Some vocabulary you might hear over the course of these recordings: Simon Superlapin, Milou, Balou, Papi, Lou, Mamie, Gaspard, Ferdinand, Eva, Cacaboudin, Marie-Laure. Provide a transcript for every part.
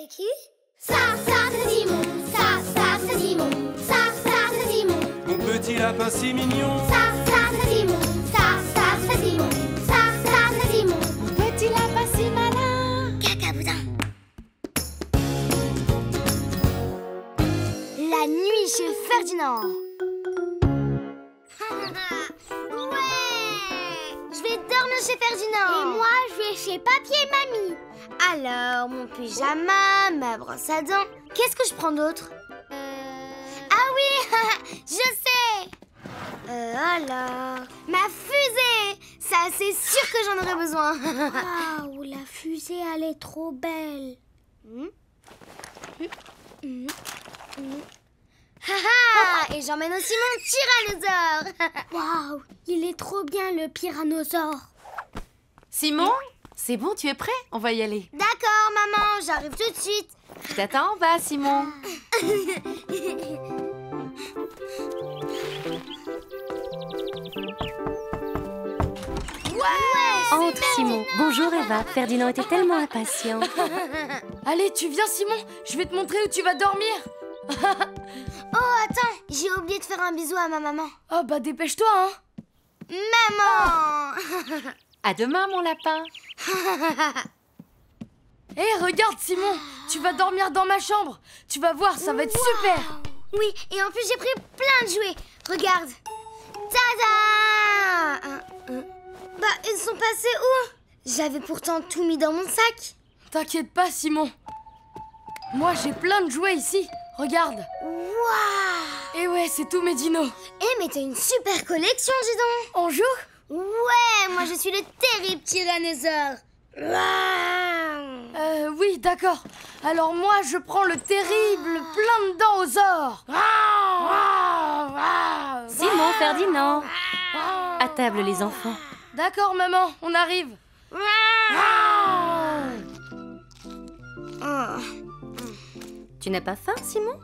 c'est qui? Ça, ça, c'est Simon. Ça, ça, c'est Simon. Ça, ça, c'est Simon. Mon petit lapin si mignon. Ça, ça, c'est Simon. Ça, ça, c'est Simon. Ça, ça, c'est Simon. Mon petit lapin si malin. Cacaboudin. La nuit chez Ferdinand. Je vais dormir chez Ferdinand. Et moi, je vais chez Papi et Mamie. Alors, mon pyjama, ma brosse à dents. Qu'est-ce que je prends d'autre? Ah oui, je sais. Alors, ma fusée. Ça, c'est sûr que j'en aurai besoin. Waouh, la fusée, elle est trop belle. Et j'emmène aussi mon tyrannosaure. Waouh, il est trop bien le tyrannosaure. Simon, c'est bon, tu es prêt? On va y aller. D'accord, maman, j'arrive tout de suite. Je t'attends en bas, Simon. Entre, Simon. Bonjour, Eva. Ferdinand était tellement impatient. Allez, tu viens, Simon. Je vais te montrer où tu vas dormir. Oh, attends, j'ai oublié de faire un bisou à ma maman. Oh, bah dépêche-toi, hein. Maman. À demain, mon lapin. Hé, regarde, Simon, tu vas dormir dans ma chambre. Tu vas voir, ça va être super. Oui, et en plus, j'ai pris plein de jouets. Regarde. Tada! Bah, ils sont passés où? J'avais pourtant tout mis dans mon sac. T'inquiète pas, Simon. Moi, j'ai plein de jouets ici. Regarde. Waouh. Et ouais, c'est tous mes dinos. Eh, mais t'as une super collection, dis donc. On joue? Ouais, moi je suis le terrible tyrannosaure. Oui, d'accord. Alors moi, je prends le terrible plein de dents aux ors. Simon, Ferdinand. À table, les enfants. D'accord, maman, on arrive. Tu n'as pas faim, Simon?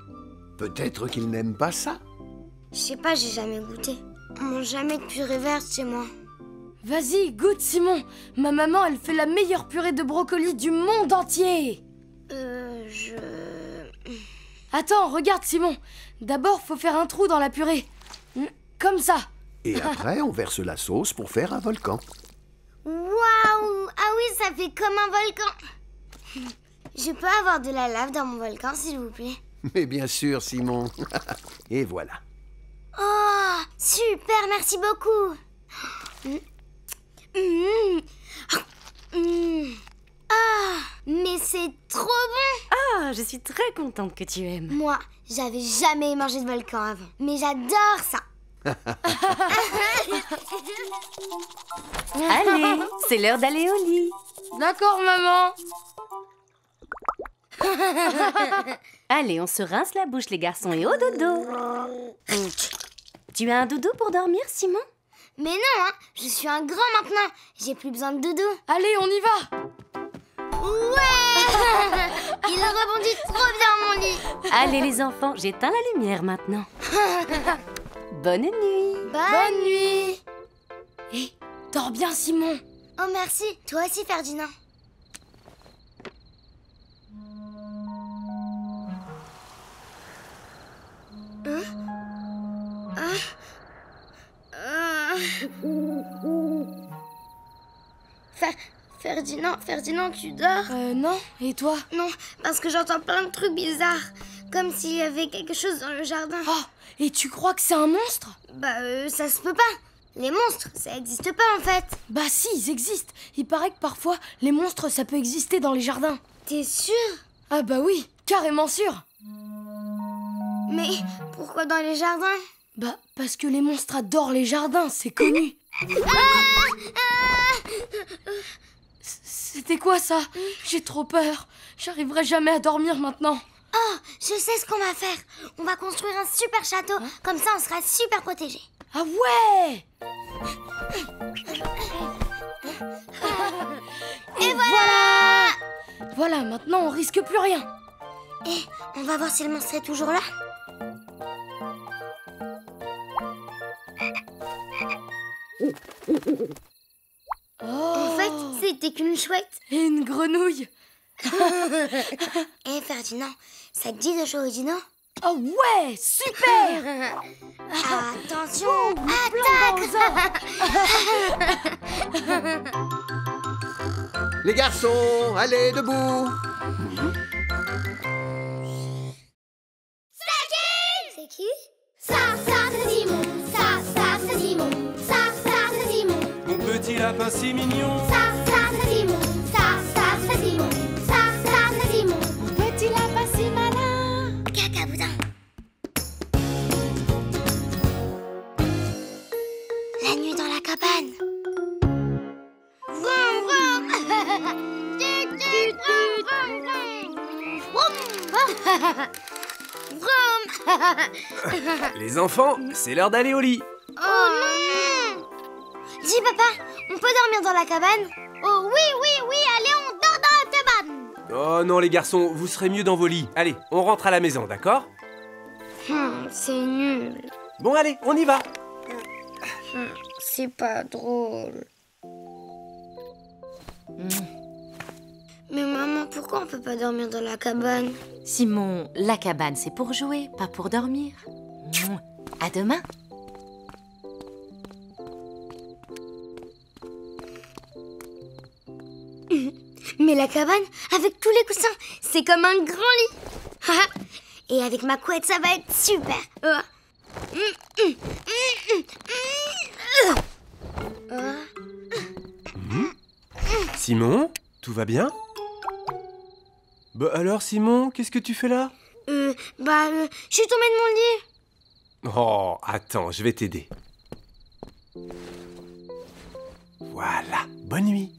Peut-être qu'il n'aime pas ça. Je sais pas, j'ai jamais goûté. On mange jamais de purée verte chez moi. Vas-y, goûte, Simon. Ma maman, elle fait la meilleure purée de brocoli du monde entier. Attends, regarde, Simon. D'abord, faut faire un trou dans la purée. Comme ça. Et après, on verse la sauce pour faire un volcan. Waouh! Ah oui, ça fait comme un volcan. Je peux avoir de la lave dans mon volcan, s'il vous plaît? Mais bien sûr, Simon. Et voilà. Oh, super, merci beaucoup. Ah, mais c'est trop bon. Ah, je suis très contente que tu aimes. Moi, j'avais jamais mangé de volcan avant, mais j'adore ça. Allez, c'est l'heure d'aller au lit. D'accord, maman. Allez, on se rince la bouche, les garçons, et au dodo. Tu as un doudou pour dormir, Simon? Mais non, hein, je suis un grand maintenant. J'ai plus besoin de doudou. Allez, on y va. Ouais. Il a rebondi trop bien, mon lit. Allez, les enfants, j'éteins la lumière maintenant. Bonne nuit. Bonne nuit. Hé, dors bien, Simon. Oh, merci. Toi aussi, Ferdinand. Ferdinand, tu dors? Non, et toi? Non, parce que j'entends plein de trucs bizarres. Comme s'il y avait quelque chose dans le jardin. Oh, et tu crois que c'est un monstre? Bah, ça se peut pas. Les monstres, ça n'existe pas en fait. Bah si, ils existent. Il paraît que parfois, les monstres, ça peut exister dans les jardins. T'es sûr? Ah bah oui, carrément sûr. Mais pourquoi dans les jardins? Bah, parce que les monstres adorent les jardins, c'est connu. C'était quoi ça? J'ai trop peur. J'arriverai jamais à dormir maintenant. Oh, je sais ce qu'on va faire. On va construire un super château. Comme ça, on sera super protégés. Ah ouais! Et voilà! Voilà, maintenant, on risque plus rien. Et on va voir si le monstre est toujours là. Oh. En fait, c'était qu'une chouette. Et une grenouille. Hé, Ferdinand, ça te dit de jouer au dino? Oh ouais, super. Attention, attaque. Les garçons, allez, debout. C'est qui? Ça, c'est Simon. Mon petit lapin si mignon. Ça, c'est Simon. Mon petit lapin si malin. Caca boudin. La nuit dans la cabane. Vroom, vroom. Les enfants, c'est l'heure d'aller au lit. Oh non! Dis papa, on peut dormir dans la cabane? Oh oui, allez, on dort dans la cabane. Oh non les garçons, vous serez mieux dans vos lits. Allez, on rentre à la maison, d'accord? C'est nul. Bon allez, on y va. C'est pas drôle. Mais maman, pourquoi on peut pas dormir dans la cabane? Simon, la cabane c'est pour jouer, pas pour dormir. À demain. Mais la cabane, avec tous les coussins, c'est comme un grand lit. Et avec ma couette, ça va être super. Simon, tout va bien? Bah alors Simon, qu'est-ce que tu fais là? Je suis tombée de mon lit. Oh, attends, je vais t'aider. Voilà, bonne nuit.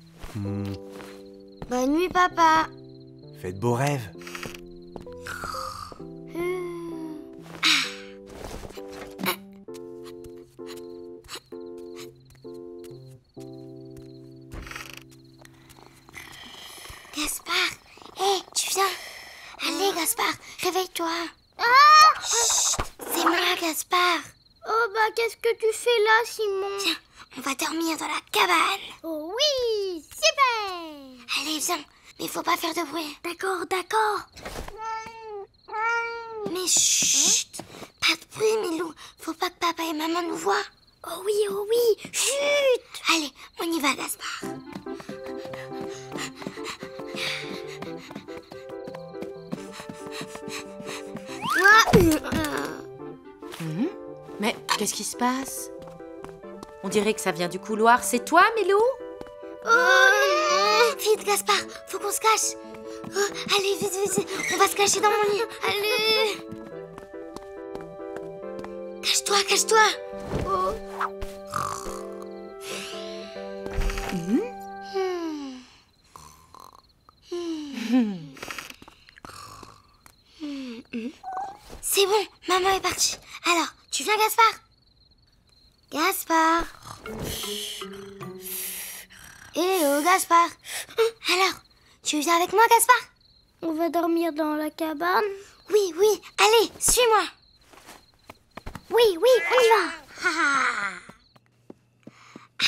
Bonne nuit papa. Fais de beaux rêves. Gaspard, hé, tu viens? Allez, Gaspard, réveille-toi. Chut, c'est moi, Gaspard. Oh, bah, qu'est-ce que tu fais là, Simon? Viens, on va dormir dans la cabane. Oh oui, super. Allez, viens, mais faut pas faire de bruit. D'accord. Mais chut, pas de bruit, Milou. Faut pas que papa et maman nous voient. Oh oui, chut. Allez, on y va, Gaspard. Mais qu'est-ce qui se passe? On dirait que ça vient du couloir. C'est toi, Milou? Vite, Gaspard, faut qu'on se cache. Allez, vite, on va se cacher dans mon lit. Allez. Cache-toi. C'est bon, maman est partie. Alors, tu viens, Gaspard? Hello, Gaspard. Alors, tu viens avec moi, Gaspard? On va dormir dans la cabane? Oui, allez, suis-moi. Oui, on y va.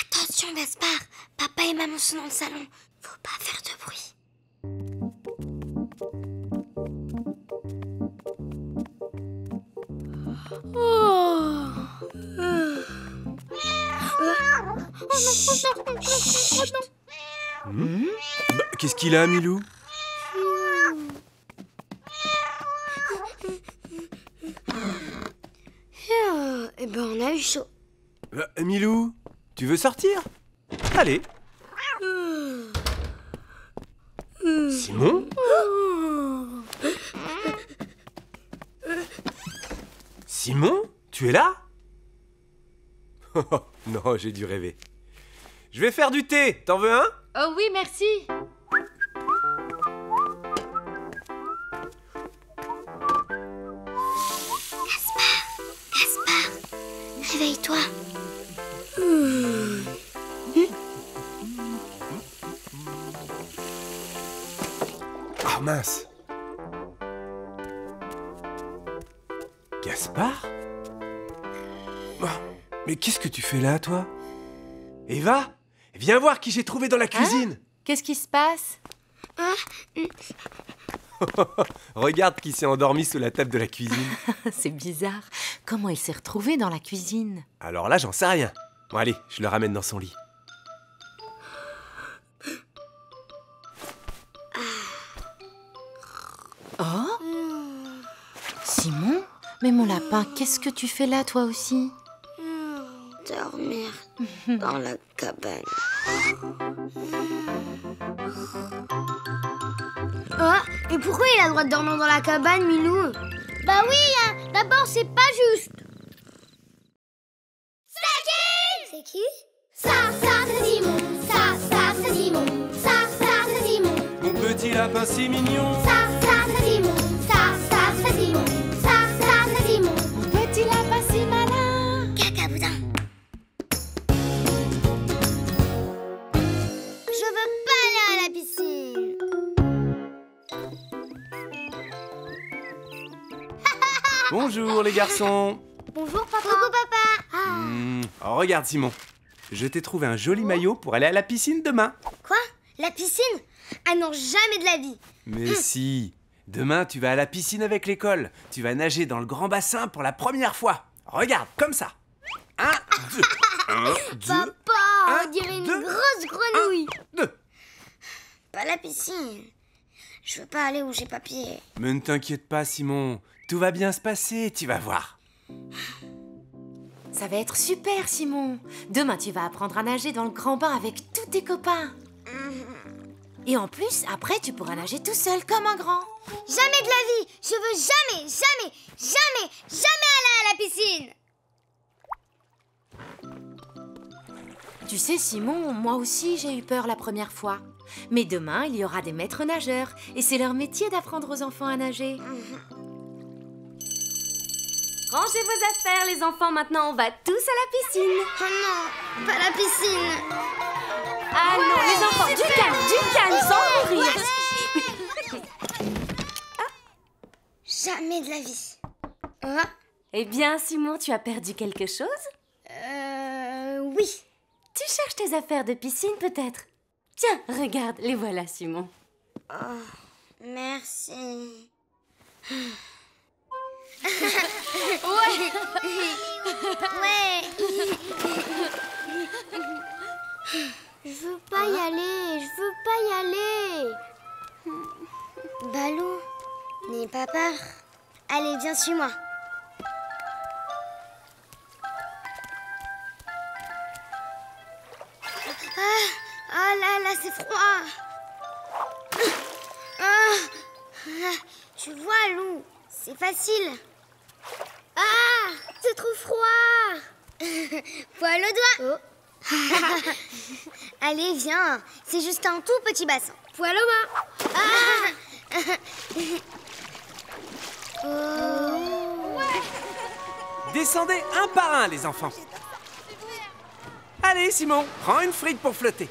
Attention, Gaspard, papa et maman sont dans le salon. Faut pas faire de bruit. Bah, qu'est-ce qu'il a, Milou? Eh ben, on a eu chaud. Milou, tu veux sortir? Allez. Simon? Simon, tu es là? Non, j'ai dû rêver. Je vais faire du thé, t'en veux un? Oh oui, merci. Gaspard, réveille-toi. Oh mince. Gaspard? Mais qu'est-ce que tu fais là, toi? Eva, viens voir qui j'ai trouvé dans la cuisine. Qu'est-ce qui se passe? Regarde qui s'est endormi sous la table de la cuisine. C'est bizarre. Comment il s'est retrouvé dans la cuisine? Alors là, j'en sais rien. Bon, allez, je le ramène dans son lit. Oh, Simon, mais mon lapin, qu'est-ce que tu fais là, toi aussi? Dormir dans la cabane. Oh, et pourquoi il a le droit de dormir dans la cabane, Milou? Bah oui, hein, d'abord, c'est pas juste. C'est qui? C'est qui? Ça, ça, c'est Simon. Ça, ça, c'est Simon. Ça, ça, c'est Simon. Mon petit lapin si mignon. Ça, ça, c'est Simon. Ça, ça, c'est Simon. Ça, ça, c'est Simon. Mon petit lapin si malin. Cacaboudin. Je veux pas aller à la piscine. Bonjour les garçons. Bonjour papa. Coucou papa. Ah. Oh, regarde Simon, je t'ai trouvé un joli maillot pour aller à la piscine demain. Quoi? La piscine? Ah non, jamais de la vie. Mais si, demain tu vas à la piscine avec l'école. Tu vas nager dans le grand bassin pour la première fois. Regarde, comme ça. Un, deux, un, deux. Papa, on dirait une grosse grenouille. Un, deux. Pas la piscine. Je veux pas aller où j'ai papier. Mais ne t'inquiète pas Simon. Tout va bien se passer, tu vas voir. Ça va être super, Simon. Demain, tu vas apprendre à nager dans le grand bain avec tous tes copains. Et en plus, après, tu pourras nager tout seul comme un grand. Jamais de la vie. Je veux jamais, jamais, jamais, jamais aller à la piscine. Tu sais, Simon, moi aussi, j'ai eu peur la première fois. Mais demain, il y aura des maîtres nageurs. Et c'est leur métier d'apprendre aux enfants à nager. Rangez vos affaires, les enfants. Maintenant, on va tous à la piscine. Oh non, pas la piscine. Ah ouais, non, les enfants, du calme, sans mourir. Ouais. Jamais de la vie. Ah. Eh bien, Simon, tu as perdu quelque chose? Oui. Tu cherches tes affaires de piscine, peut-être? Tiens, regarde, les voilà, Simon. Oh, merci. Ouais. Je veux pas y aller, je veux pas y aller. Balou, n'aie pas peur. Allez, viens, suis-moi. Ah, oh là là, c'est froid. Ah, tu vois, Lou, c'est facile. Ah, c'est trop froid. Poil au doigt. Oh. Allez, viens. C'est juste un tout petit bassin. Poil au bas. Ah. Oh. Ouais. Descendez un par un, les enfants. Allez, Simon, prends une frite pour flotter.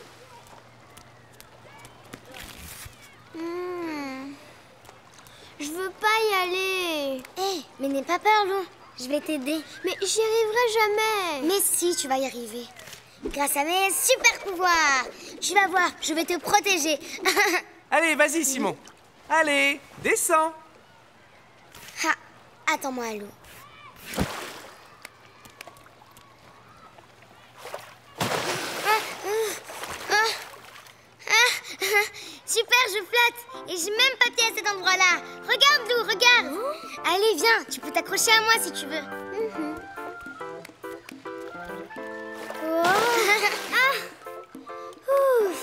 Je veux pas y aller. Hé, mais n'aie pas peur, Lou. Je vais t'aider. Mais j'y arriverai jamais. Mais si, tu vas y arriver. Grâce à mes super pouvoirs. Tu vas voir, je vais te protéger. Allez, vas-y, Simon. Allez, descends. Ah, attends-moi, Lou. Super, je flotte. Et j'ai même pas pied à cet endroit-là. Regarde, Lou, regarde. Allez, viens, tu peux t'accrocher à moi si tu veux. Ouf.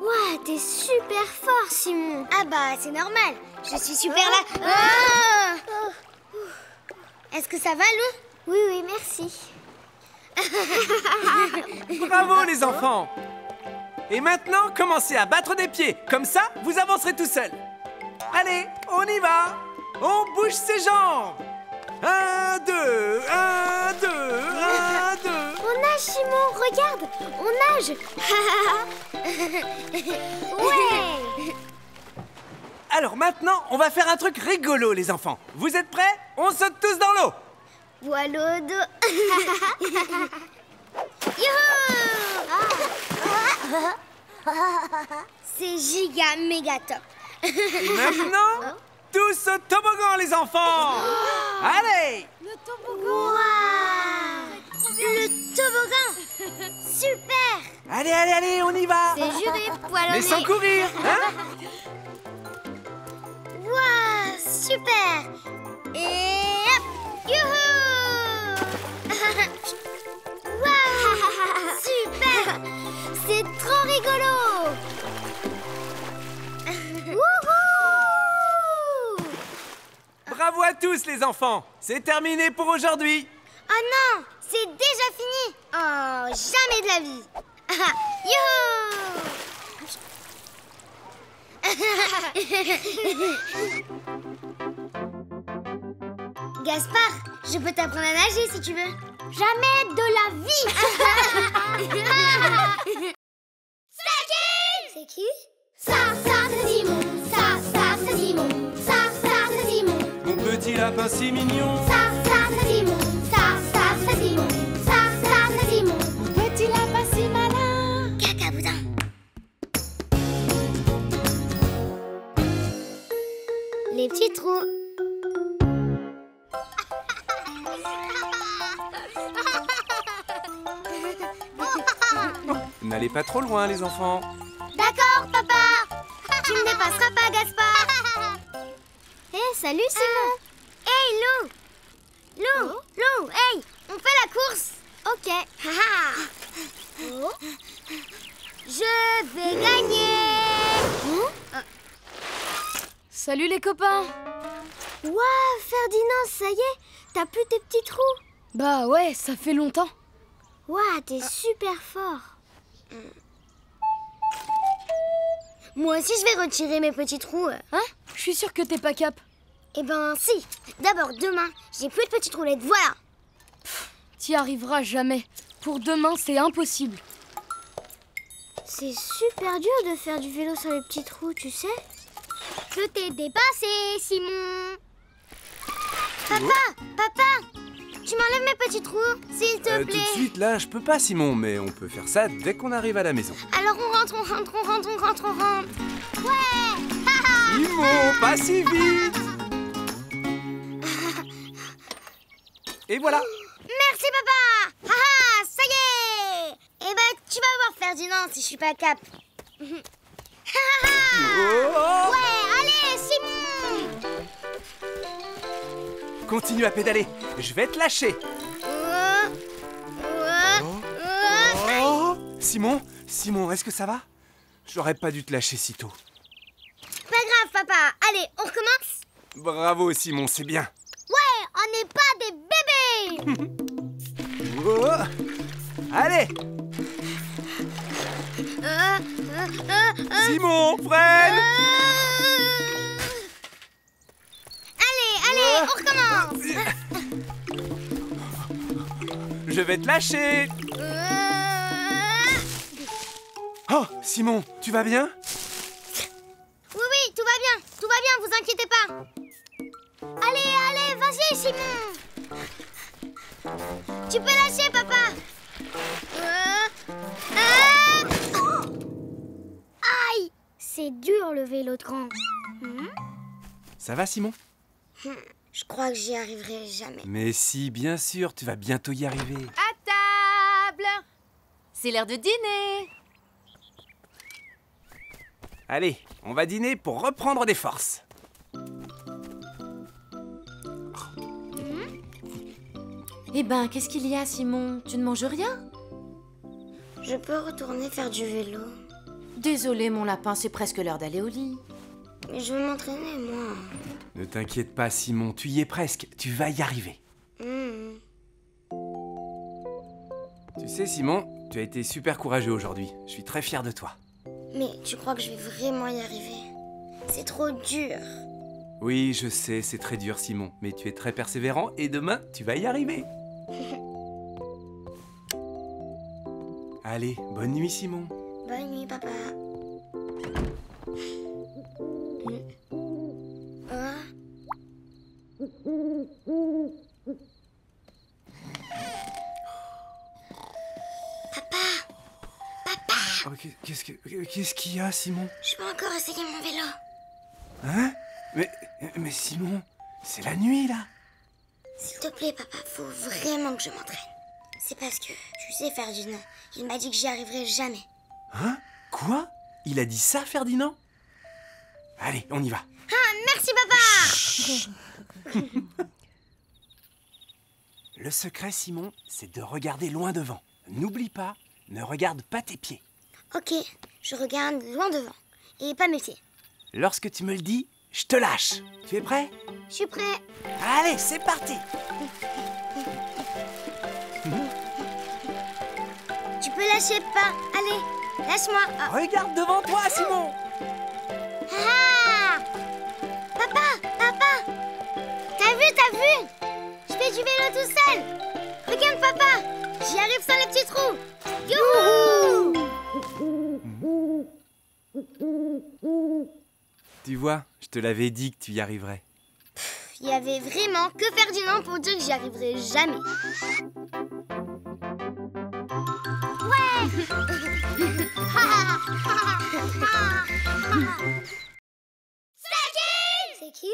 Wow, t'es super fort, Simon. Ah bah, c'est normal. Je suis super là. Est-ce que ça va, Lou? Oui, oui, merci. Bravo, les enfants. Et maintenant, commencez à battre des pieds. Comme ça, vous avancerez tout seul. Allez, on y va. On bouge ses jambes. Un, deux, un, deux, un, deux. On nage, Simon. Regarde, on nage. Ouais. Alors maintenant, on va faire un truc rigolo, les enfants. Vous êtes prêts? On saute tous dans l'eau. Voilà l'eau. Youhou! Ah. C'est giga méga top. Et maintenant, tous au toboggan, les enfants. Allez. Le toboggan. Wow. Le toboggan. Super. Allez, allez, allez, on y va. C'est juré, poilonné. Mais sans courir, hein. Wow, super. Et hop, youhou. Super! C'est trop rigolo! Wouhou! Bravo à tous les enfants! C'est terminé pour aujourd'hui! Oh non! C'est déjà fini! Oh, jamais de la vie! Youhou! Gaspard, je peux t'apprendre à nager si tu veux! Jamais de la vie. C'est qui? Ça, ça, c'est Simon. Ça, ça, c'est Simon. Ça, ça, c'est Simon. Mon petit lapin si mignon. Ça, ça, c'est Simon. Ça, ça, c'est Simon. Ça, ça, c'est Simon. Mon petit lapin si malin. Cacaboudin. Les petits trous. N'allez pas trop loin, les enfants. D'accord, papa. Tu ne dépasseras pas, Gaspard. Eh, hey, salut, Simon. Hey, Lou. Lou, hey, on fait la course. Ok. Je vais gagner. Salut, les copains. Waouh, Ferdinand, ça y est, t'as plus tes petits trous. Bah ouais, ça fait longtemps. Waouh, t'es super fort. Moi aussi, je vais retirer mes petits trous. Hein? Je suis sûre que t'es pas cap. Eh ben, si. D'abord, demain, j'ai plus de petites roulettes, voilà. T'y arriveras jamais. Pour demain, c'est impossible. C'est super dur de faire du vélo sur les petits trous, tu sais. Je t'ai dépassé, Simon. Papa, tu m'enlèves mes petits trous, s'il te plaît. Tout de suite, là, je peux pas, Simon, mais on peut faire ça dès qu'on arrive à la maison. Alors on rentre. Ouais. Simon, pas si vite. Et voilà. Merci, papa. Ça y est. Eh ben, tu vas voir Ferdinand si je suis pas cap. Ouais, allez, Simon. Continue à pédaler, je vais te lâcher. Simon, est-ce que ça va? J'aurais pas dû te lâcher si tôt. Pas grave, papa. Allez, on recommence. Bravo, Simon, c'est bien. Ouais, on n'est pas des bébés. Allez. Simon, freine. Allez, on recommence. Je vais te lâcher. Oh, Simon, tu vas bien? Oui, tout va bien, vous inquiétez pas. Allez, vas-y, Simon. Tu peux lâcher, papa. Aïe, c'est dur le vélo de grand. Ça va, Simon? Je crois que j'y arriverai jamais. Mais si, bien sûr, tu vas bientôt y arriver. À table! C'est l'heure de dîner. Allez, on va dîner pour reprendre des forces. Eh ben, qu'est-ce qu'il y a, Simon? Tu ne manges rien? Je peux retourner faire du vélo. Désolé, mon lapin, c'est presque l'heure d'aller au lit. Mais je veux m'entraîner, moi. Ne t'inquiète pas, Simon, tu y es presque. Tu vas y arriver. Tu sais, Simon, tu as été super courageux aujourd'hui. Je suis très fière de toi. Mais tu crois que je vais vraiment y arriver? C'est trop dur. Oui, je sais, c'est très dur, Simon. Mais tu es très persévérant et demain, tu vas y arriver. Allez, bonne nuit, Simon. Bonne nuit, papa. Papa! Qu'est-ce qu'il y a, Simon? Je peux encore essayer mon vélo. Hein? Mais Simon, c'est la nuit, là. S'il te plaît, papa, faut vraiment que je m'entraîne. C'est parce que, tu sais, Ferdinand, il m'a dit que j'y arriverai jamais. Hein? Quoi? Il a dit ça, Ferdinand? Allez, on y va. Ah, merci, papa. Le secret, Simon, c'est de regarder loin devant. N'oublie pas, ne regarde pas tes pieds. Ok, je regarde loin devant et pas mes pieds. Lorsque tu me le dis, je te lâche. Tu es prêt? Je suis prêt. Allez, c'est parti. Tu peux lâcher pas. Allez, lâche-moi. Oh. Regarde devant toi, Simon. Ah! Papa! T'as vu? Je fais du vélo tout seul. Regarde, papa. J'y arrive sans les petits trous. Youhou! Tu vois, je te l'avais dit que tu y arriverais. Il y avait vraiment que Ferdinand pour dire que j'y arriverais jamais. Ouais. C'est qui?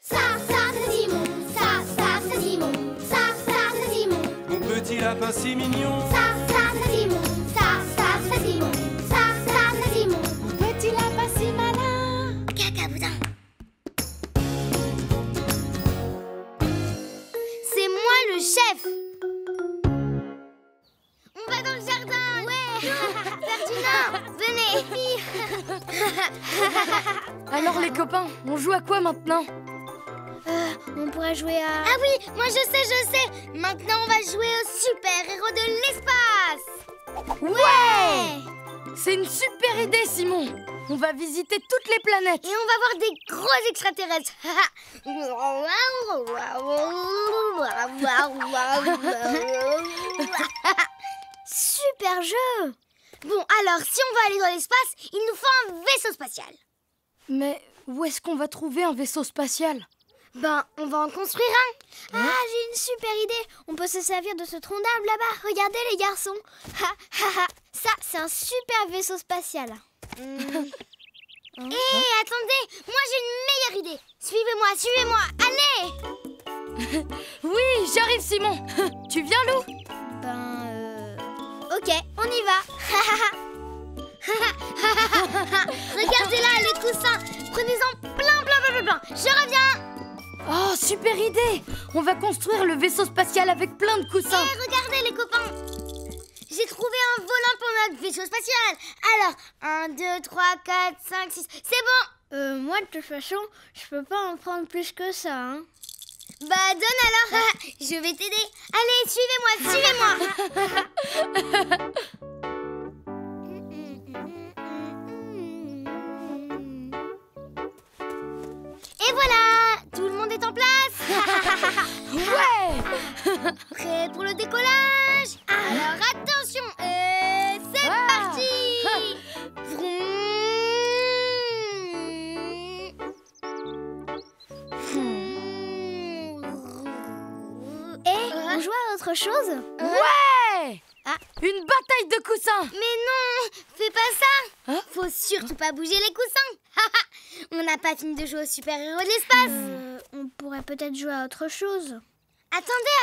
Ça c'est Simon. Ça c'est Simon. Ça c'est Simon. Mon petit lapin si mignon. Ça c'est Simon. Ça c'est Simon. Ça c'est Simon. Mon petit lapin si malin. Caca boudin. C'est moi le chef. On va dans le jardin. Ouais. Ferdinand, venez. Alors les copains, on joue à quoi maintenant? On pourra jouer à... Ah oui, moi je sais. Maintenant on va jouer au super-héros de l'espace. Ouais. C'est une super idée, Simon. On va visiter toutes les planètes. Et on va voir des gros extraterrestres. Super jeu. Bon, alors, si on veut aller dans l'espace, il nous faut un vaisseau spatial. Mais où est-ce qu'on va trouver un vaisseau spatial? Ben, on va en construire un. Ah, j'ai une super idée. On peut se servir de ce tronc d'arbre là-bas. Regardez, les garçons. Ça, c'est un super vaisseau spatial. Hé, attendez. Moi, j'ai une meilleure idée. Suivez-moi. Allez. Oui, j'arrive, Simon. Tu viens, Lou? Ben, ok, on y va. Regardez-là, les coussins. Prenez-en plein. Je reviens. Oh, super idée! On va construire le vaisseau spatial avec plein de coussins. Hey, regardez les copains! J'ai trouvé un volant pour notre vaisseau spatial. Alors, 1, 2, 3, 4, 5, 6... C'est bon! Moi, de toute façon, je peux pas en prendre plus que ça, hein. Bah, donne alors. Je vais t'aider. Allez, suivez-moi. Et voilà! Tout le monde est en place. Ouais. Prêt pour le décollage? Alors attention, et c'est parti. On joue à autre chose? Ouais. Une bataille de coussins. Mais non, fais pas ça. Faut surtout pas bouger les coussins. On n'a pas fini de jouer aux super-héros de l'espace. On pourrait peut-être jouer à autre chose. Attendez.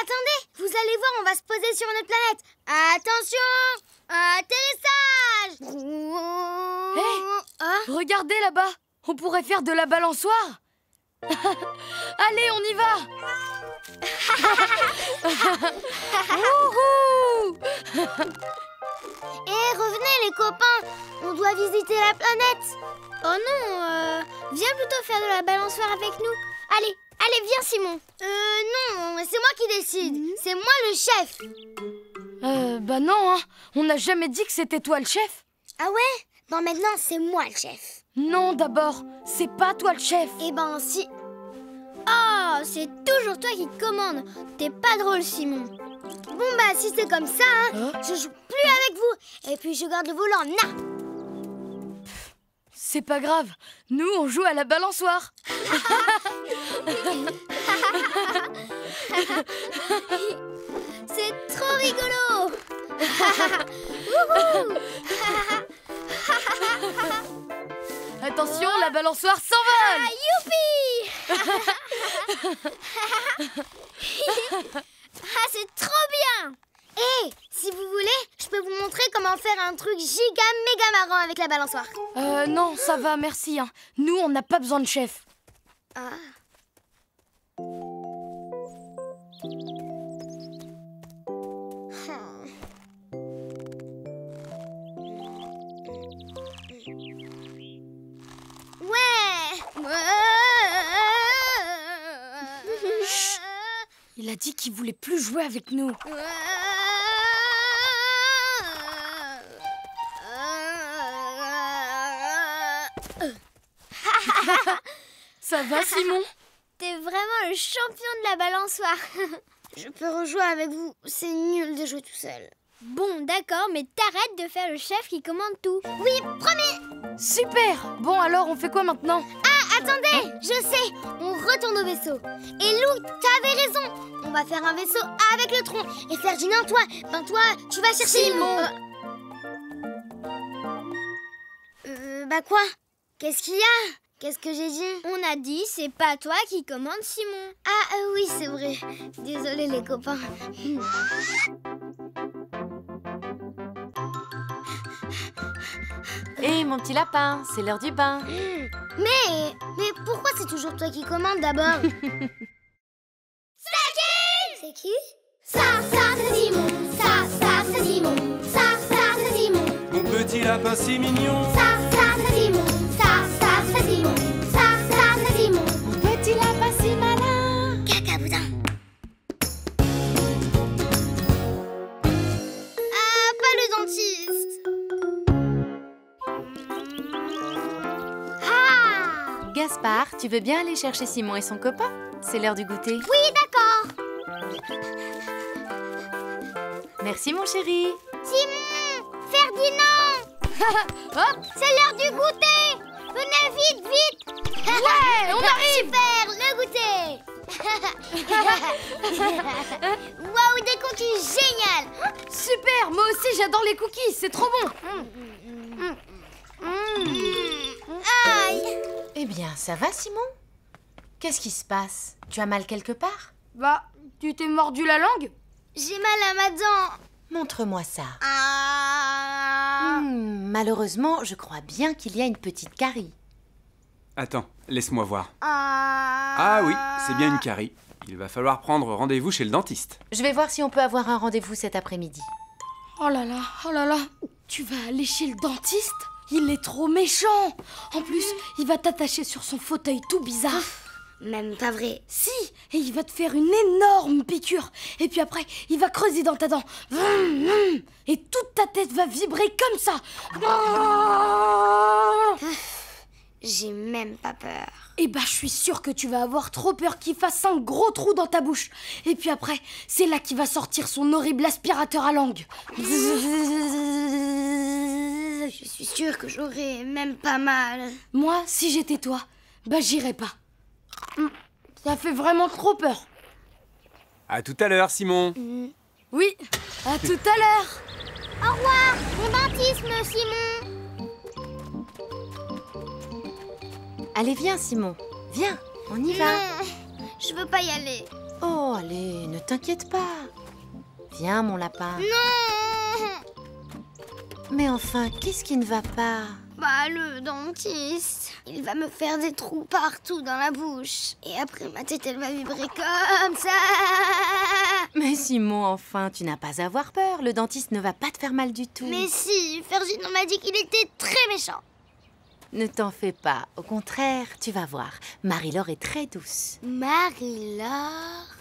Vous allez voir, on va se poser sur notre planète. Attention, atterrissage. Regardez là-bas. On pourrait faire de la balançoire. Allez, on y va. Wouhou! Eh, revenez les copains, on doit visiter la planète. Oh non, viens plutôt faire de la balançoire avec nous. Allez, viens Simon. Non, c'est moi qui décide, c'est moi le chef. Bah non, hein. On n'a jamais dit que c'était toi le chef. Ah ouais? Bon, maintenant c'est moi le chef. Non, d'abord, c'est pas toi le chef. Eh ben si. Oh, c'est toujours toi qui commande. T'es pas drôle, Simon. Bon bah, si c'est comme ça, hein, je joue plus avec vous. Et puis je garde le volant, na. C'est pas grave, nous on joue à la balançoire. C'est trop rigolo. Attention, la balançoire s'envole. Youpi. Ah, c'est trop bien. Hé, si vous voulez, je peux vous montrer comment faire un truc giga méga marrant avec la balançoire. Non, ça va, merci. Hein. Nous, on n'a pas besoin de chef. Ah. Chut. Il a dit qu'il voulait plus jouer avec nous. Ça va, Simon? T'es vraiment le champion de la balançoire. Je peux rejouer avec vous. C'est nul de jouer tout seul. Bon, d'accord, mais t'arrêtes de faire le chef qui commande tout. Oui, promis. Super. Bon, alors, on fait quoi maintenant? Attendez, je sais, on retourne au vaisseau. Et Lou, t'avais raison. On va faire un vaisseau avec le tronc. Et Ferdinand, toi, tu vas chercher Simon. Bah quoi? Qu'est-ce qu'il y a? Qu'est-ce que j'ai dit? On a dit, c'est pas toi qui commande Simon. Ah oui, c'est vrai. Désolé les copains. Hé, mon petit lapin, c'est l'heure du bain. Mais pourquoi c'est toujours toi qui commandes d'abord? C'est qui? Ça c'est Simon. Ça c'est Simon. Ça c'est Simon. Mon petit lapin si mignon. Ça c'est Simon. Ça c'est Simon. Ça c'est Simon. Mon petit lapin si malin. Cacaboudin. Ah, pas le dentiste. Gaspard, tu veux bien aller chercher Simon et son copain? C'est l'heure du goûter. Oui, d'accord. Merci, mon chéri. Simon, Ferdinand. Hop, c'est l'heure du goûter. Venez vite, vite. Ouais, on arrive. Super, le goûter. Waouh, des cookies, génial. Super, moi aussi, j'adore les cookies, c'est trop bon. Aïe. Eh bien, ça va, Simon? Qu'est-ce qui se passe? Tu as mal quelque part? Bah, tu t'es mordu la langue? J'ai mal à ma dent. Montre-moi ça. Ah. Malheureusement, je crois bien qu'il y a une petite carie. Attends, laisse-moi voir. Ah oui, c'est bien une carie. Il va falloir prendre rendez-vous chez le dentiste. Je vais voir si on peut avoir un rendez-vous cet après-midi. Oh là là, oh là là. Tu vas aller chez le dentiste? Il est trop méchant. En plus, il va t'attacher sur son fauteuil tout bizarre. Même pas vrai. Si, et il va te faire une énorme piqûre. Et puis après, il va creuser dans ta dent. Et toute ta tête va vibrer comme ça. J'ai même pas peur. Eh ben, je suis sûre que tu vas avoir trop peur qu'il fasse un gros trou dans ta bouche. Et puis après, c'est là qu'il va sortir son horrible aspirateur à langue. Je suis sûre que j'aurais même pas mal. Moi, si j'étais toi, bah j'irais pas. Ça fait vraiment trop peur. À tout à l'heure, Simon. Oui, à tout à l'heure. Au revoir, mon dentisme, Simon. Allez, viens, Simon. Viens, on y va. Je veux pas y aller. Oh, allez, ne t'inquiète pas. Viens, mon lapin. Non. Mais enfin, qu'est-ce qui ne va pas? Bah, le dentiste. Il va me faire des trous partout dans la bouche. Et après, ma tête, elle va vibrer comme ça. Mais Simon, enfin, tu n'as pas à avoir peur. Le dentiste ne va pas te faire mal du tout. Mais si, Ferdinand m'a dit qu'il était très méchant. Ne t'en fais pas. Au contraire, tu vas voir. Marie-Laure est très douce. Marie-Laure?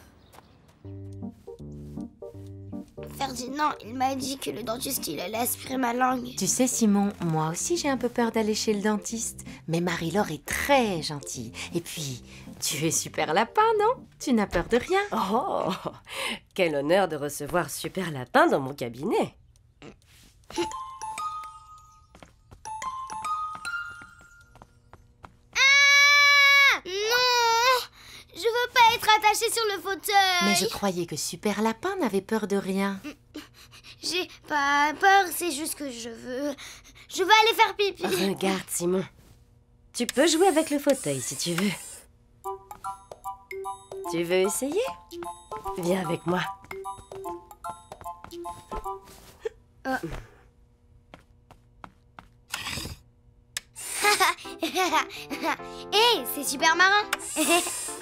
Ferdinand, il m'a dit que le dentiste, il allait aspirer ma langue. Tu sais, Simon, moi aussi, j'ai un peu peur d'aller chez le dentiste. Mais Marie-Laure est très gentille. Et puis, tu es super lapin, non? Tu n'as peur de rien. Oh, quel honneur de recevoir super lapin dans mon cabinet. Ah! Non! Je veux pas être attachée sur le fauteuil. Mais je croyais que Super Lapin n'avait peur de rien. J'ai pas peur, c'est juste que je veux... Je vais aller faire pipi. Regarde, Simon. Tu peux jouer avec le fauteuil si tu veux. Tu veux essayer? Viens avec moi. Hey, c'est super marrant.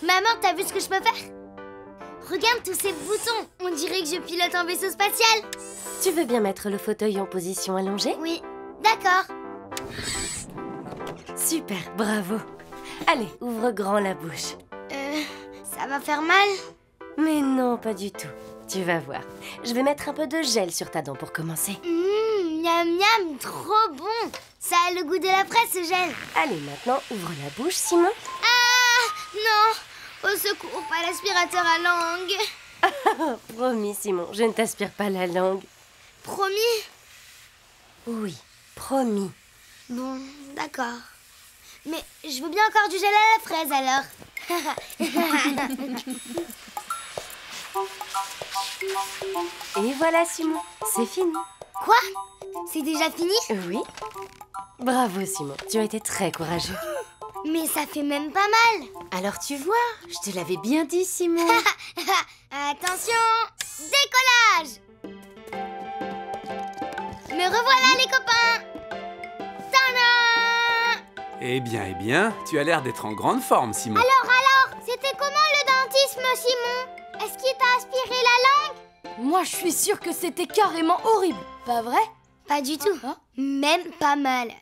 Maman, t'as vu ce que je peux faire? Regarde tous ces boutons. On dirait que je pilote un vaisseau spatial. Tu veux bien mettre le fauteuil en position allongée? Oui, d'accord. Super, bravo. Allez, ouvre grand la bouche. Ça va faire mal? Mais non, pas du tout. Tu vas voir. Je vais mettre un peu de gel sur ta dent pour commencer. Miam miam, trop bon. Ça a le goût de la fraise, ce gel. Allez, maintenant, ouvre la bouche, Simon. Ah, non. Au secours, pas l'aspirateur à langue. Promis, Simon, je ne t'aspire pas la langue. Promis? Oui, promis. Bon, d'accord. Mais je veux bien encore du gel à la fraise, alors. Et voilà, Simon, c'est fini. Quoi? C'est déjà fini? Oui. Bravo, Simon, tu as été très courageux. Mais ça fait même pas mal. Alors tu vois, je te l'avais bien dit, Simon. Attention, décollage! Me revoilà, les copains! Eh bien, tu as l'air d'être en grande forme, Simon. Alors, c'était comment le dentisme, Simon? Est-ce qu'il t'a aspiré la langue? Moi, je suis sûre que c'était carrément horrible, pas vrai? Pas du tout, hein? Même pas mal.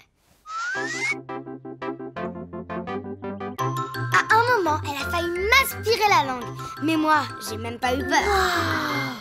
À un moment, elle a failli m'aspirer la langue. Mais moi, j'ai même pas eu peur. Wow.